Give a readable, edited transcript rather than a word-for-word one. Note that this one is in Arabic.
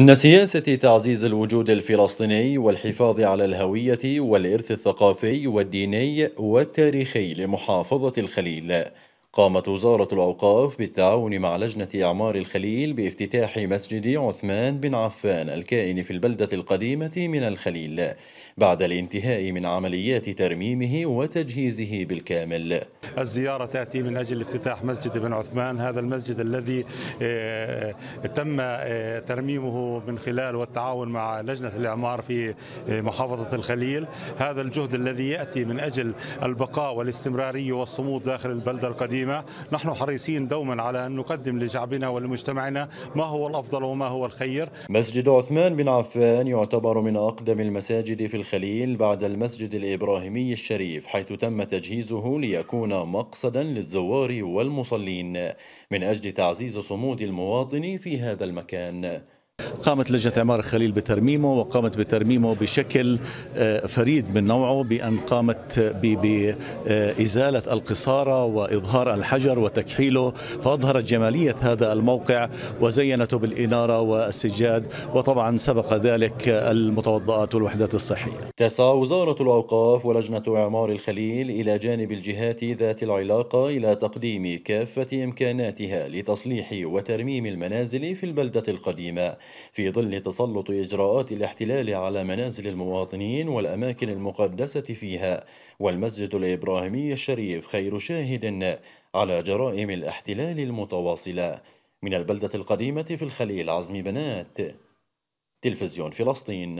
من سياسة تعزيز الوجود الفلسطيني والحفاظ على الهوية والإرث الثقافي والديني والتاريخي لمحافظة الخليل، قامت وزارة الأوقاف بالتعاون مع لجنة إعمار الخليل بافتتاح مسجد عثمان بن عفان الكائن في البلدة القديمة من الخليل بعد الانتهاء من عمليات ترميمه وتجهيزه بالكامل. الزيارة تأتي من أجل افتتاح مسجد بن عثمان، هذا المسجد الذي تم ترميمه من خلال والتعاون مع لجنة الإعمار في محافظة الخليل. هذا الجهد الذي يأتي من أجل البقاء والاستمرارية والصمود داخل البلدة القديمة. نحن حريصين دوما على أن نقدم لشعبنا ولمجتمعنا ما هو الأفضل وما هو الخير. مسجد عثمان بن عفان يعتبر من أقدم المساجد في الخليل بعد المسجد الإبراهيمي الشريف، حيث تم تجهيزه ليكون مقصدا للزوار والمصلين من أجل تعزيز صمود المواطن في هذا المكان. قامت لجنة إعمار الخليل بترميمه، وقامت بترميمه بشكل فريد من نوعه، بأن قامت بإزالة القصارى وإظهار الحجر وتكحيله، فأظهرت جمالية هذا الموقع وزينته بالإنارة والسجاد، وطبعا سبق ذلك المتوضئات والوحدات الصحية. تسعى وزارة الأوقاف ولجنة إعمار الخليل إلى جانب الجهات ذات العلاقة إلى تقديم كافة إمكاناتها لتصليح وترميم المنازل في البلدة القديمة في ظل تسلط إجراءات الاحتلال على منازل المواطنين والأماكن المقدسة فيها، والمسجد الإبراهيمي الشريف خير شاهد على جرائم الاحتلال المتواصلة. من البلدة القديمة في الخليل، عزمي بنات، تلفزيون فلسطين.